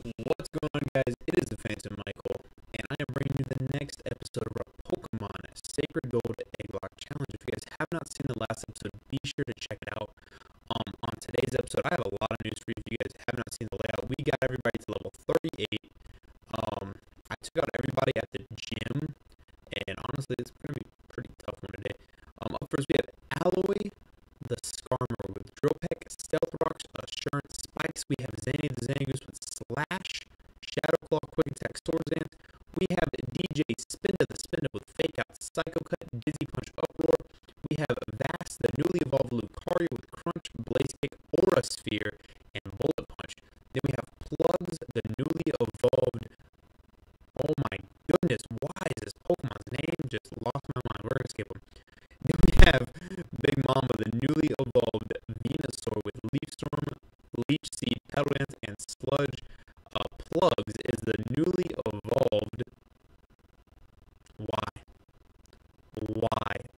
What's going on, guys? It is the Phantom Michael, and I am bringing you the next episode of our Pokemon Sacred Gold Egglock Challenge. If you guys have not seen the last episode, be sure to check it out. On today's episode, I have a lot of news for you. If you guys have not seen the layout, we got everybody to level 38. I took out everybody at the gym, and honestly, it's going to be a pretty tough one today. Up first, we have Alloy the Skarmory with Drill Peck, Stealth Rocks, Assurance Spikes. We have Zanny the Zangoose with Slash, Shadow Claw, Quick Attack, Swordzance. We have DJ Spinda the Spinda with Fake Out, Psycho Cut, Dizzy Punch, Uproar. We have Vax the newly evolved Lucario with Crunch, Blaze Kick, Aura Sphere, and Bullet Punch. Then we have Plugs the newly evolved. Oh my goodness, why is this Pokemon's name? Just lost my mind. We're gonna skip them. Then we have Big Mama the newly evolved Venusaur with Leaf Storm, Leech Seed, Petal Dance, and Sludge. Plugs is the newly evolved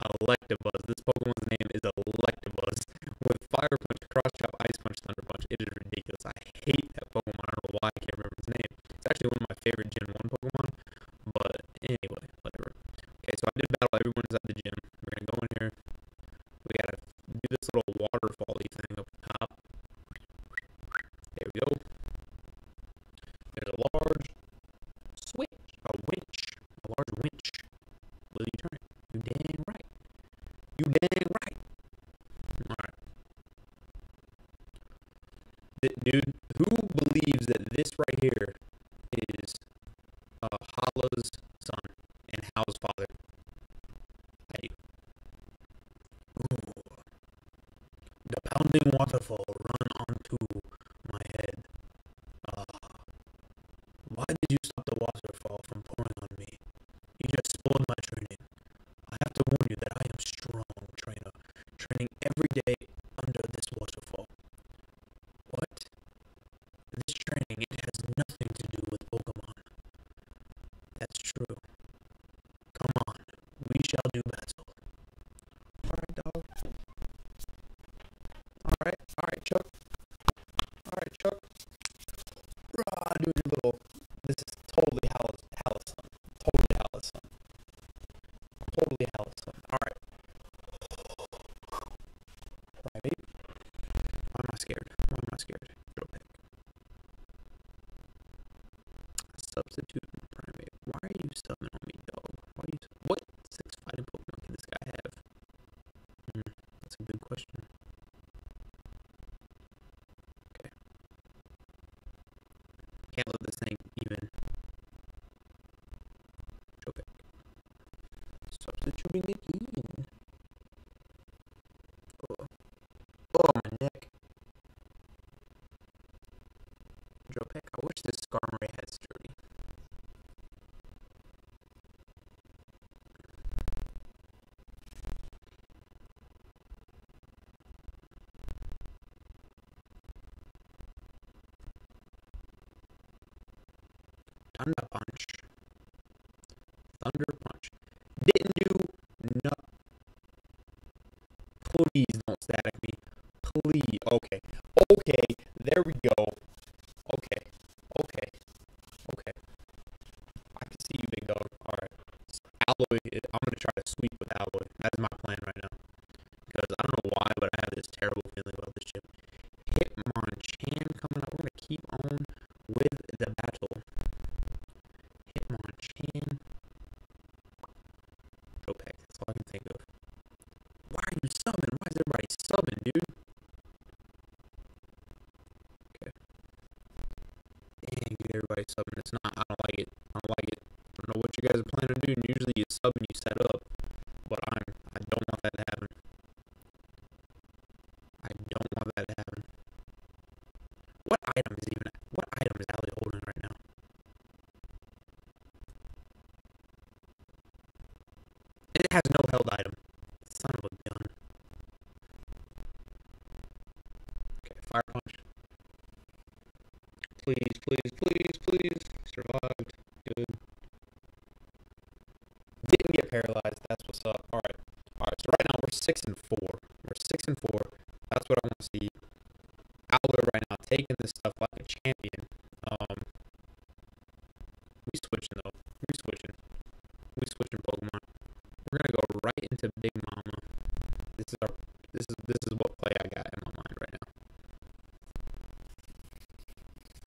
Electabuzz. This Pokemon's name is Electabuzz with Fire Punch, Cross Chop, Ice Punch, Thunder Punch. It is ridiculous. I hate that Pokemon. I don't know why I can't remember its name. It's actually one of my favorite Gen 1 Pokemon, but anyway, whatever. Okay, so I did battle everyone's at the gym. We're gonna go in here. We gotta do this little waterfall-y thing up top. There we go. There's a large switch, a winch, a large winch. Will you turn it? You dang right. You dang right. Alright. Dude, who believes that this right here is Hollow's son and How's father? I do. Ooh. The pounding waterfall run onto my head. Why did you stop the waterfall from pouring on me? You just spoiled my training. I have to warn you that I am strong trainer, training every day under this waterfall. What? This training, it has nothing to do with Pokemon. That's true. Come on, we shall do battle. Alright, dog. Alright, Chuck. Alright, Chuck. Rah, dude, you little... This is totally Hallison. Totally Hallison. Totally Hallison. Alright. Right? Why am I scared? Drill Peck. Substitute and Primate. Why are you subbing on me, dog? Why are you... What 6 fighting Pokemon can this guy have? That's a good question. Okay. Can't let this thing even. Drill Peck. Substituting again. Oh, my neck. Drill Peck. I wish this Skarmory had sturdy. Thunder Punch. Didn't do nothing. Please don't static me. Please. Okay. There we go. Okay. I can see you, big dog. Alright. Alloy. I'm going to try to sweep with Alloy. That's my plan right now. Because I don't know why, but I have this terrible feeling about this ship. Hitmonchan coming up. We're going to keep on with the battle. Hitmonchan. Drill Peck. That's all I can think of. Why are you subbing? Why is everybody subbing, dude? Everybody subbing. It's not, I don't like it. I don't know what you guys are planning to do. And usually you sub and you set up, but I don't want that to happen. What item is even, what item is Allie holding right now? It has no held item. Son of a gun. Okay, Fire Punch. Please. Survived. Good. Didn't get paralyzed. That's what's up. Alright. So right now we're 6-4. That's what I want to see. Alloy right now taking this stuff like a champion. We switching though. We switching Pokemon. We're gonna go right into Big Mama. This is what play I got in my mind right now.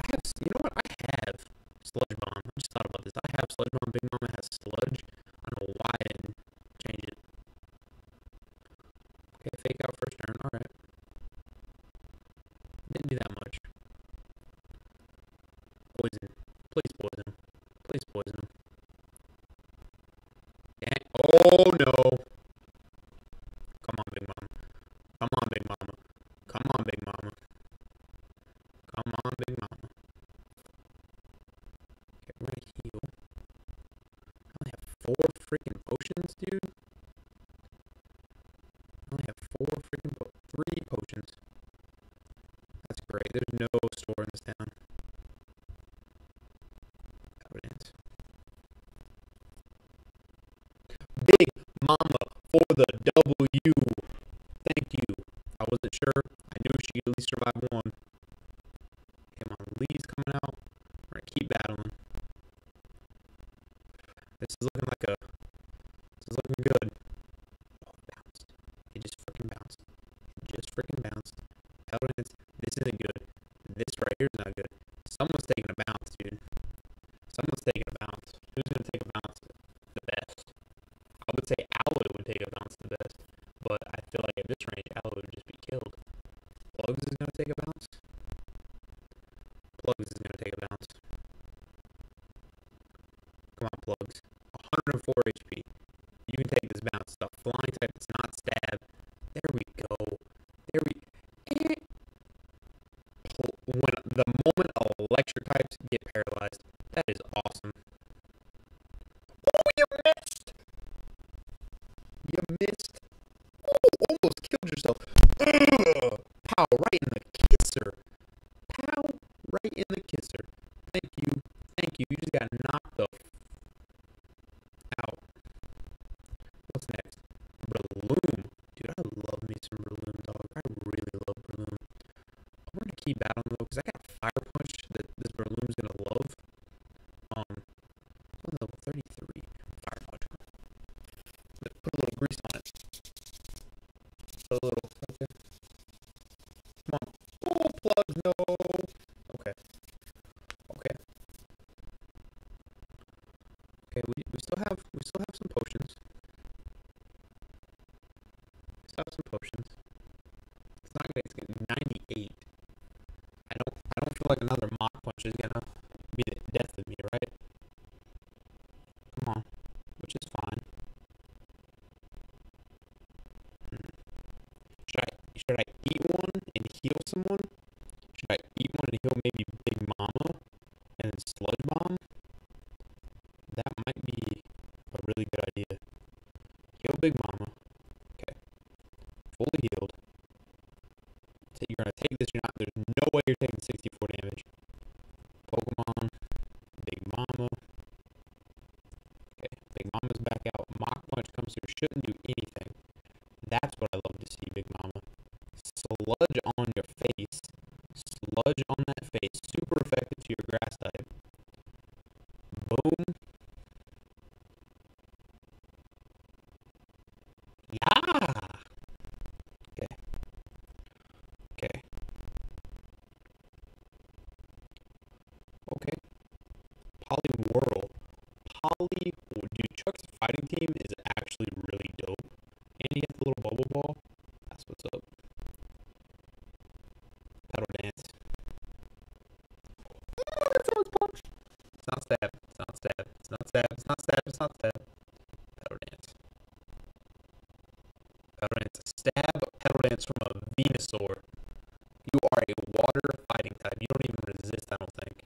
I have, you know what? I have Sludge Bomb. I just thought about this. I have Sludge Bomb. Big Mama has Sludge. I don't know why I didn't change it. Okay, Fake Out first turn. All right. Didn't do that much. Poison. Please poison. Please poison. Dang. Oh no. Come on, Big Mama. Okay, we're gonna heal. I only have 4 freaking potions, dude. I only have 4 freaking 3 potions. That's great. There's no store in this town. Evidence. Big Mama for the W. Thank you. I wasn't sure. I knew she could at least survive one. Leaves coming out. We're gonna keep battling. This is looking good. Oh, it bounced. It just freaking bounced. Paladins, this isn't good. This right here is not good. Someone's taking a bounce, dude. Who's gonna take a bounce? The best. I would say Aloy would take a bounce the best, but I feel like at this range, Aloy would just be killed. Plugs is gonna take a bounce. Plugs is going to take a bounce. Come on, Plugs. 104 HP. You can take this bounce stuff. Flying type, it's not stab. There we go. When the moment electric types get paralyzed, that is awesome. Oh, you missed! Oh, almost killed yourself. Ugh. Pow, right in the kisser. Thank you. You just got knocked off. Out. What's next? Breloom. Dude, I love me some Breloom, dog. I really love Breloom. I'm going to keep battling, though, because I got Fire Punch that this Breloom's going to love. Level 33. Fire Punch. Let's put a little grease on it. Put a little... Okay. Come on. Oh, Plug, no. Okay, we still have some potions. It's not gonna get 98. I don't feel like another Mach Punch is gonna be the death of me, right? Come on. Which is fine. Should I eat one and heal someone? Should I eat one and heal maybe Big Mama and then Sludge Bomb? That might be a really good idea. Heal Big Mama. Okay. Fully healed. So you're going to take this. You're not. There's no way you're taking 64 damage. Pokemon. Big Mama. Okay. Big Mama's back out. Mach Punch comes through. Shouldn't do anything. That's what I love to see, Big Mama. Sludge on your face. Sludge on that face. Super effective to your grass type. Boom. Yeah. Okay. Poliwhirl. Dude, Chuck's fighting team is actually really dope. And you got the little bubble ball. That's what's up. Paddle Dance. Oh, that sounds punch. It's not stab. Paddle Dance. Stab Petal Dance from a Venusaur. You are a water fighting type. You don't even resist, I don't think.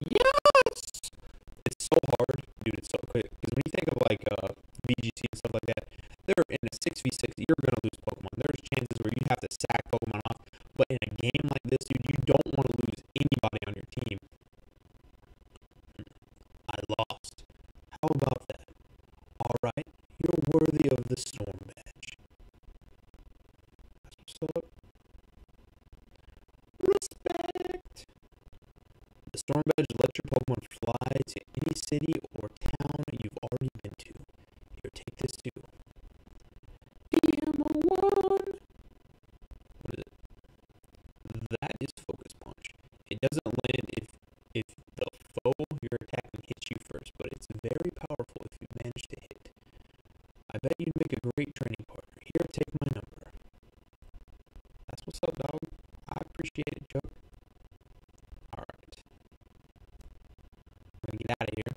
Yes! It's so hard. Dude, it's so quick. Because when you think of like VGT and stuff like that, they're in a 6v6, you're going to lose Pokemon. There's chances where you have to sack Pokemon off. But in a game like this, dude, you don't want to lose anybody on your team. I lost. How about that? All right. You're worthy of the Storm badge. That's what's up. Respect! The The Storm Badge lets your Pokemon fly to any city or town you've already been to. Here, take this too. DM1! What is it? That is Focus Punch. It doesn't land if the foe you're attacking hits you first, but it's very powerful if you manage to hit. I bet you'd make a great training partner. Here, take my number. That's what's up, dog. I appreciate it, Joe. Alright. We're gonna get out of here.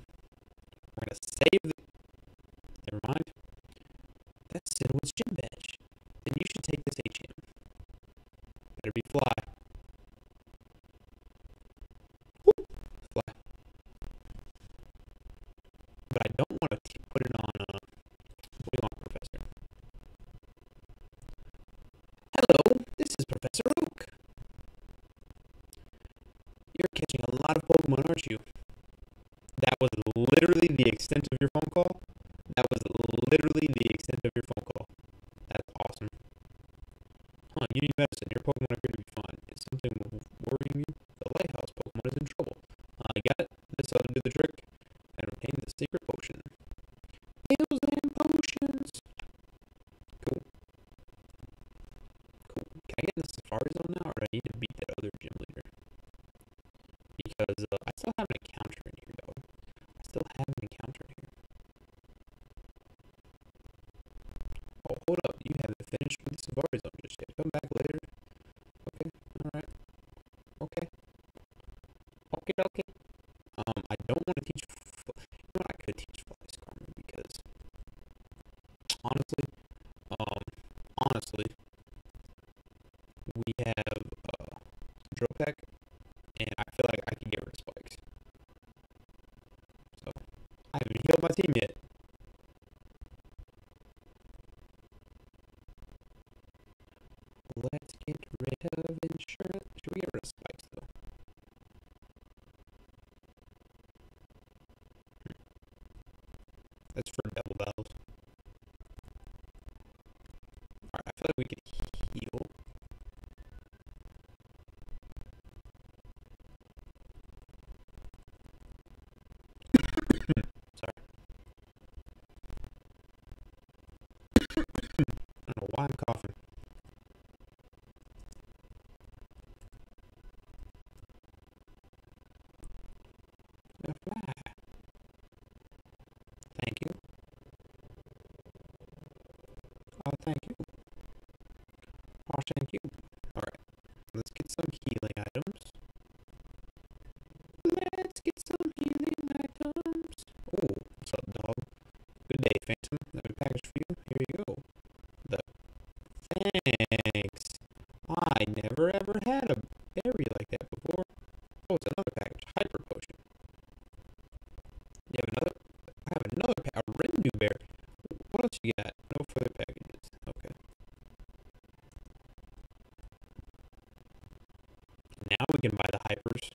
We're gonna save the... Never mind. That's Sidwood's gym badge. Then you should take this HM. Better be fly. Woo! Fly. But I don't want to put it on a... aren't you? That was literally the extent of your phone call. That was literally the extent of your phone call. That's awesome. Huh, you need medicine. Your Pokemon appear to be fine. Is something worrying you? The Lighthouse Pokemon is in trouble. I got it. This ought to do the trick. And obtain the secret potion. Pills and potions. Cool. Cool. Can I get the Safari Zone now, or do I need to beat that other gym leader? Because I still have an encounter in here, though. I still have an encounter in here. Oh, hold up. You haven't finished with the Safari Zone just yet. Come back later. Okay. Alright. Okay. Okay, okay. I don't want to teach... You know what? I could teach Fly Skarmory because... Honestly... Honestly... We have... Dropack. And I feel like I can get rid of Spikes. So, I haven't healed my team yet. Let's get rid of insurance. Should we get rid of Spikes, though? That's for double battles. Alright, I feel like we could heal. I'm coughing. Thank you. Oh, thank you. Oh, thank you. Alright. Let's get some healing items. Let's get some healing items. Oh, what's up, dog? Good day, Phantom. Let me package for you. Here you go. Thanks. I never ever had a berry like that before. Oh, it's another package. Hyper potion. You have another? I have another pack. A red new berry. What else you got? No further packages. Okay. Now we can buy the hypers.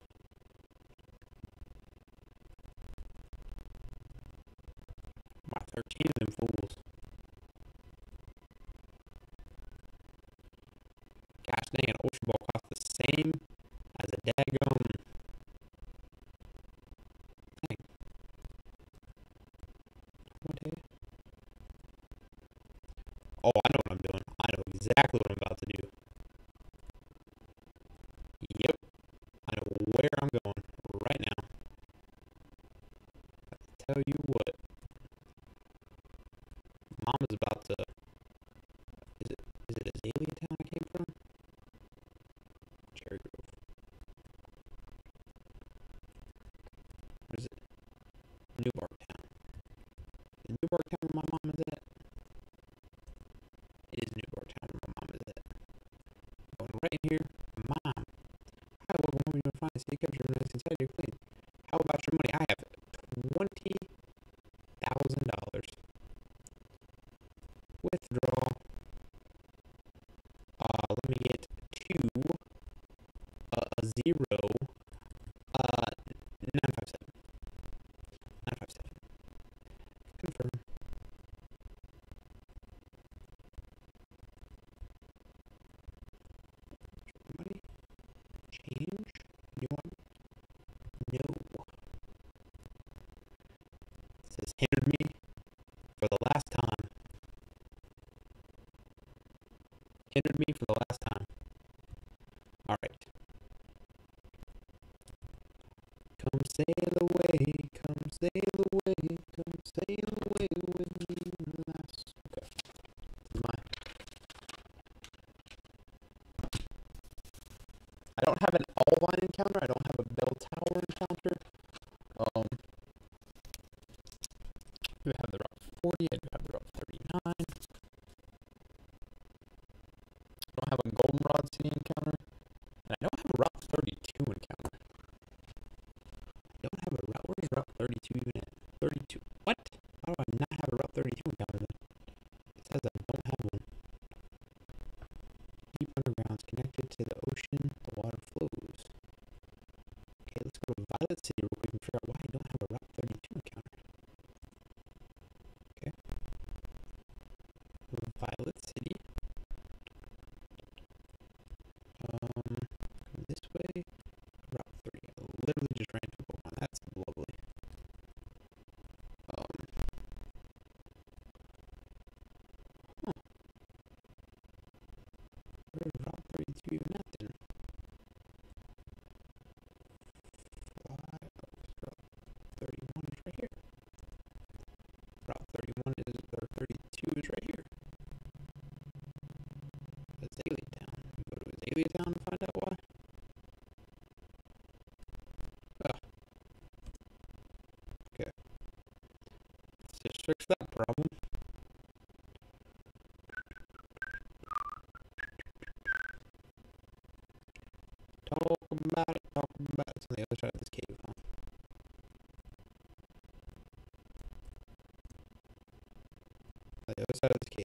Buy 13 of them fools. Gosh dang, an Ultra Ball costs the same as a daggum thing. Okay. Oh, I know what I'm doing. I know exactly what I'm about to do. Yep. I know where I'm going right now. I tell you what. Mama's about to... Is it Azalea Town I came from? Cherry Grove. Or is it New Bark Town? Is New Bark Town where my mom is at? It is New Bark Town where my mom is at. Going right here. Mom. Hi, welcome home. You'll find a city capture nice and tidy clean. How about your money? I have $20,000. Withdraw. Let me get 2, a 0, 957. 957. Confirm. Money. Change. You want hindered me for the last time. Hindered me for the last time. Alright. Come sail away, come sail away, come sail away with me. Okay. This is mine. I don't have an Alvine encounter, I don't have a Bell Tower encounter. I do have the Route 40, I do have the Route 39. I don't have a Goldenrod City encounter. And I don't have a Route 32 encounter. I don't have a Route, where is Route 32 even at? 32, what? How do I not have a Route 32 encounter then? It says I don't have one. Deep underground, connected to the ocean, the water flows. Okay, let's go to Violet City real quick and figure out why I don't have a Route 32 encounter. Okay. Violet City. This way. Route 3. I literally just ran into Pokemon. That's lovely. Huh. Where is Route 32 even at then? Down to find out why. Okay. Let's just fix that problem. Talk about it, it's on the other side of this cave, huh? On the other side of this cave.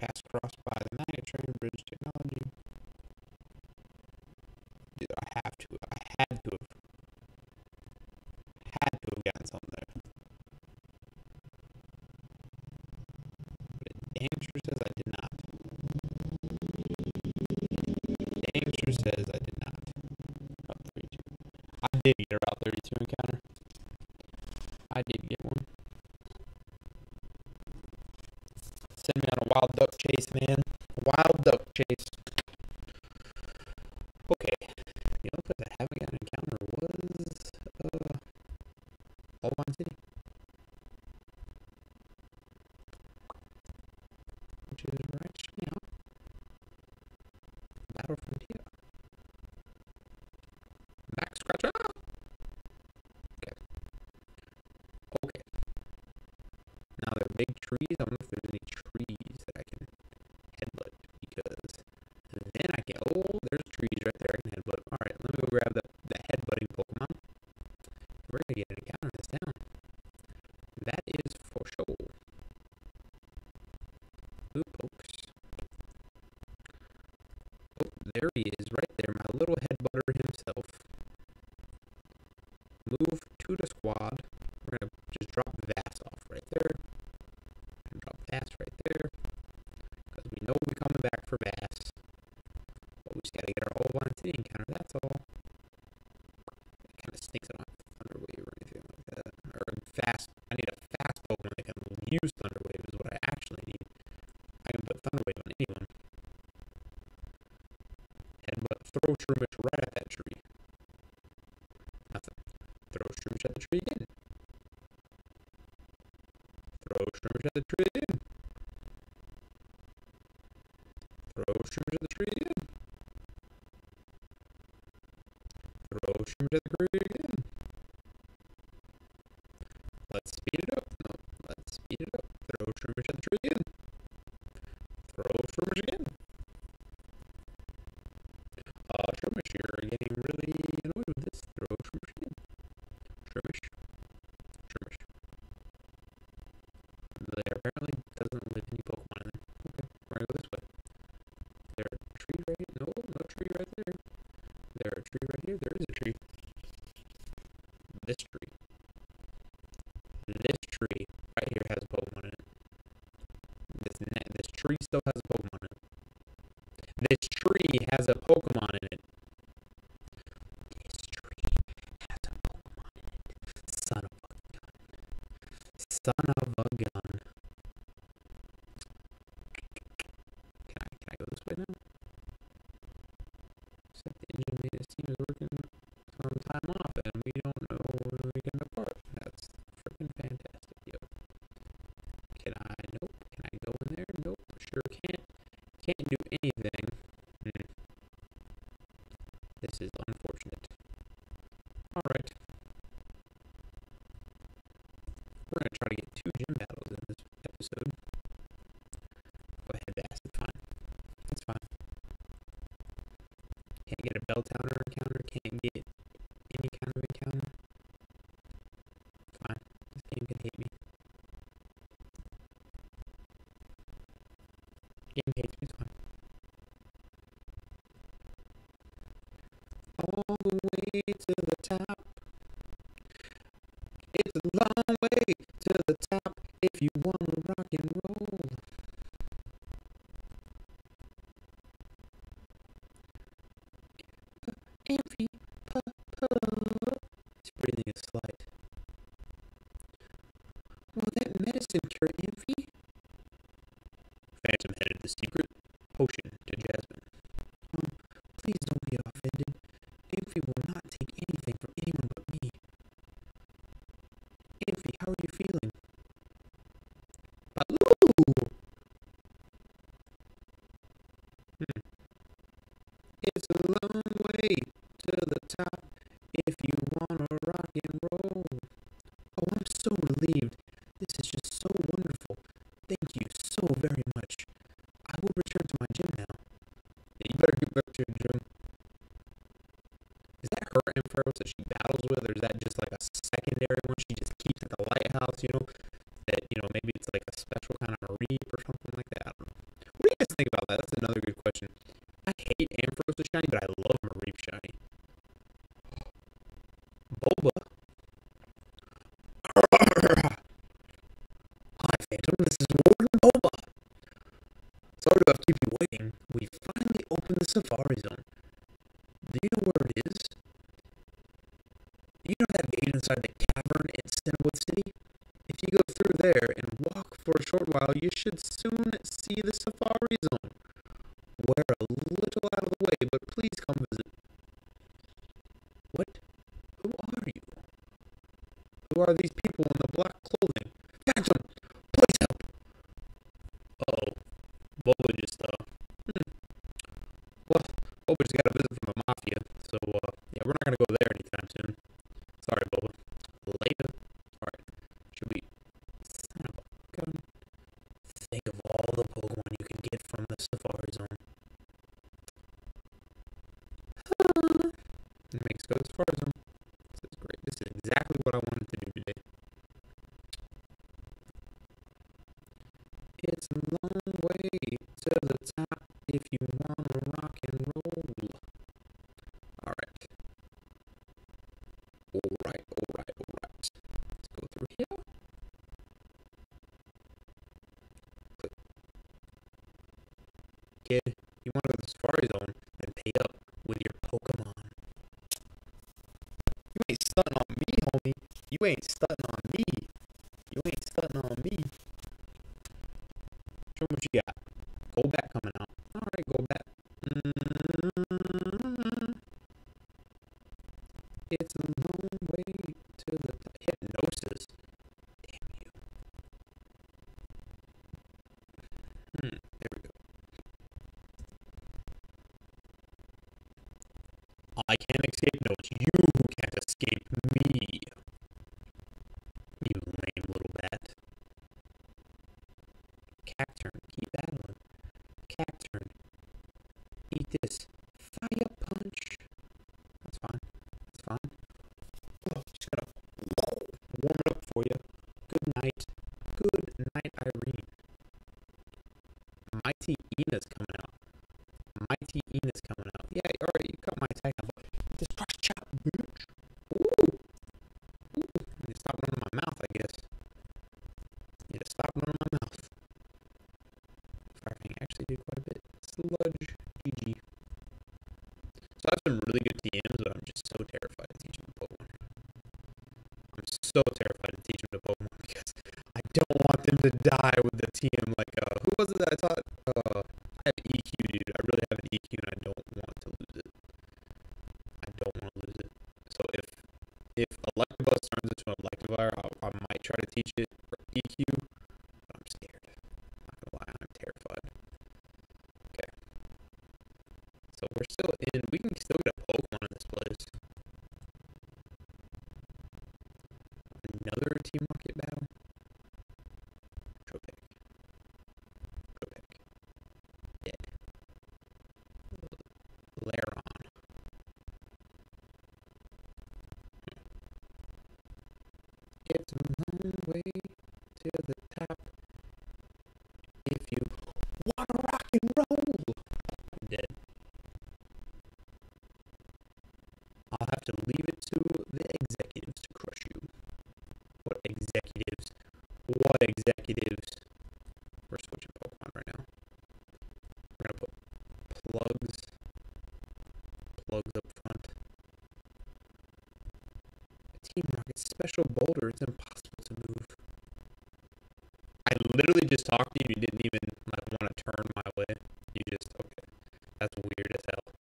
Pass cross by the Night Train Bridge Technology. Dude, I had to have gotten something there. But damn sure says I did not. Damn sure says I did not. Route 32. I did get a Route 32 encounter. I did get one. Send me on a wild duck chase, man. Wild duck chase. Okay. The only place I haven't gotten an encounter was Albona City. Which is right now. Battle Frontier. Max Scratcher. Okay. Okay. Now they're big trees. I wonder if there's any trees that I can headbutt, because then I can, oh, there's trees right there I can headbutt. Alright, let me go grab the headbutting Pokemon. We're going to get an encounter in this town. That is for sure. Ooh, pokes. Oh, there he is right there, my little headbutter himself. Move to the squad. We're going to just drop Vax off right there. Vax right there, because we know we're coming back for Vax, but we just gotta get our Albona City encounter, that's all. It kind of stinks, I don't have Thunder Wave or anything like that, or fast, I need a fast Pokemon that can use Thunder Wave is what I actually need. I can put Thunder Wave on anyone, and but throw Shroomish right at that tree, nothing, throw Shroomish at the tree again. Throw Shroomish at the tree again. Throw Shroomish at the tree again. Throw Shroomish at the tree again. Let's speed it up. No, let's speed it up. Throw Shroomish at the tree again. Throw Shroomish again. Shroomish, you're getting really annoyed with this. Throw Shroomish again. Shroomish. Shroomish. There apparently doesn't live any Pokemon in there. Okay, we're gonna go this way. There are a tree right here. No, no tree right there. There are a tree right here. There is a tree. This tree. This tree right here has a Pokemon in it. This tree still has a Pokemon in it. This tree has a Pokemon in it. This tree has a Pokemon in it. Son of a except the engine made it seem was working some time off, and we don't know when we can depart. That's freaking fantastic, yo. Can I? Nope. Can I go in there? Nope. Sure can't. Can't do anything. This is unfortunate. All right. We're gonna try to get 2 gym battles in this episode. Go ahead, Bass. It's fine. It's fine. Can't get a bell counter encounter. Can't get any kind of encounter. Fine. This game can hate me. Game hates me. It's fine. All the way to the top. It's a long way to the top if you want to rock and roll. His breathing is slight. Will that medicine cure Amphi? Phantom headed the secret potion to Jasmine. Please don't be offended. Amphi will not take anything from anyone but me. Amphi, how are you feeling? Hello! It's a long way to the top if you wanna rock and roll. Oh, I'm so relieved. This is just so wonderful. Thank you so very much. I will return to my gym now. Yeah, you better get back to your gym. Is that her Ampharos that she battles with, or is that just like a secondary one she just keeps at the lighthouse, you know? That, you know, maybe it's like a special kind of reap or something like that. I don't know. What do you guys think about that? That's another good question. I hate Ampharos shiny, but I love my reap shiny. Boba. Hi, Phantom. This is Warden Boba. Sorry to keep you waiting. We finally opened the Safari Zone. Do you know where it is? Do you know that gate inside the cavern in Cinnabon City? If you go through there and walk for a short while, you should soon see the Safari Zone. We're a little out of the way, but please come visit. What? Who are you? Who are these people in the black clothing? Phantom! Please help! Uh-oh. Boba just, Well, Boba's got a visit from the Mafia, so, yeah, we're not gonna go there anytime soon. Sorry, Boba. Later. Alright. Should we... Son of a gun. Think of all the Pokemon you can get from the Safari Zone. It makes go to the Safari Zone. This is great. This is exactly what I wanted to do today. It's a long way to the top if you want to rock and roll. Alright. Alright, alright, alright. Let's go through here. Click. Kid, you want to go to the Safari Zone, then pay up with your Pokemon. You ain't stunting on me, homie. You ain't stunting on me. You ain't stunting on me. Show me what you got. Golbat coming out. Alright, Golbat. It's a long way to the hypnosis. Damn you. There we go. I can't escape notes. You can't escape me. You lame little bat. Cacturn, keep battling. Cacturn, eat this. Fire punch. That's fine. That's fine. Oh, just gotta warm it up for you. Good night. Good night, Irene. Mighty Ina's coming out. Mighty Ina's coming out. Yeah, alright, you got my attack. Just cross chop, bitch. Ooh. I need to stop running my mouth, I guess. Need to stop running my mouth. Firing actually did quite a bit. Sludge. GG. So I have some really good TMs, but I'm just so terrified to teach them to Pokemon. I'm so terrified to teach them to Pokemon because I don't want them to die with the TM. Like, who was it that I taught? I have an EQ, dude. I really have an EQ and I don't want to lose it. If Electabuzz turns into an Electivire, I might try to teach it EQ. I'm scared. I'm not gonna lie, I'm terrified. Okay. So we're still in. We can still get a Pokemon in this place. Another Team Rocket battle. Tropic. Yeah. Laron. It's a long way to the top. If you wanna rock and roll, I'm dead. I'll have to leave it to the executives to crush you. What executives? What executives? We're switching Pokemon right now. We're gonna put Plugs up front. Team Rocket's special boulder, it's impossible to move. I literally just talked to you, you didn't even like want to turn my way. You just, okay. That's weird as hell.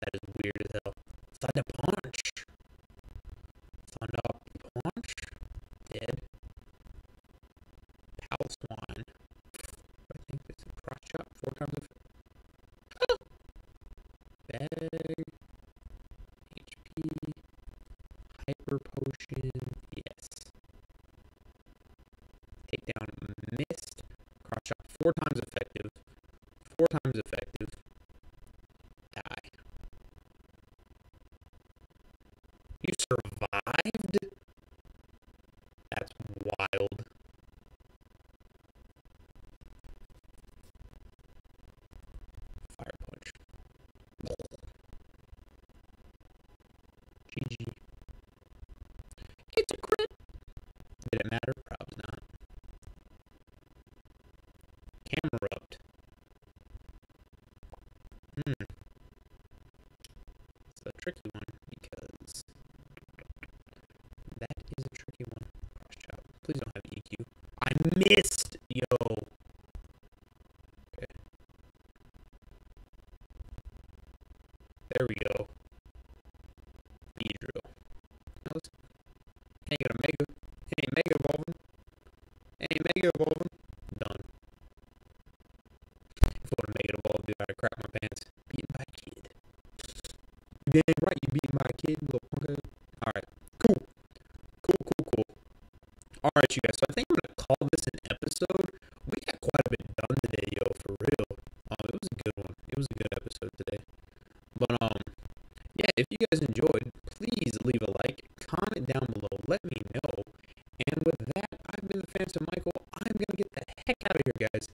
That is weird as hell. Thunder Punch. Dead. Palswine. I think it's a cross shot 4 times. Oh. Bag. HP. Hyper Potion, yes. Takedown missed. Cross shot 4 times effective. 4 times effective. Die. You survived? That's wild. Fire Punch. GG. It's a crit. Did it matter? Probably not. Camerupt. It's a tricky one because that is a tricky one. Cross shot. Please don't have EQ. I missed, yo. Okay. There we go. Beedrill. Now let's. Ain't mega evolving. Done. If I want to mega evolve, dude, I'd crap my pants. Beating my kid. You did right, you beat my kid, little punk. Alright, cool. Alright, you guys, so I think I'm going to call this an episode. We got quite a bit done today, yo, for real. It was a good one. It was a good episode today. But, yeah, if you guys enjoyed, please leave a like, comment down below, let me know. And with that, I've been the Phantom Michael. I'm going to get the heck out of here, guys.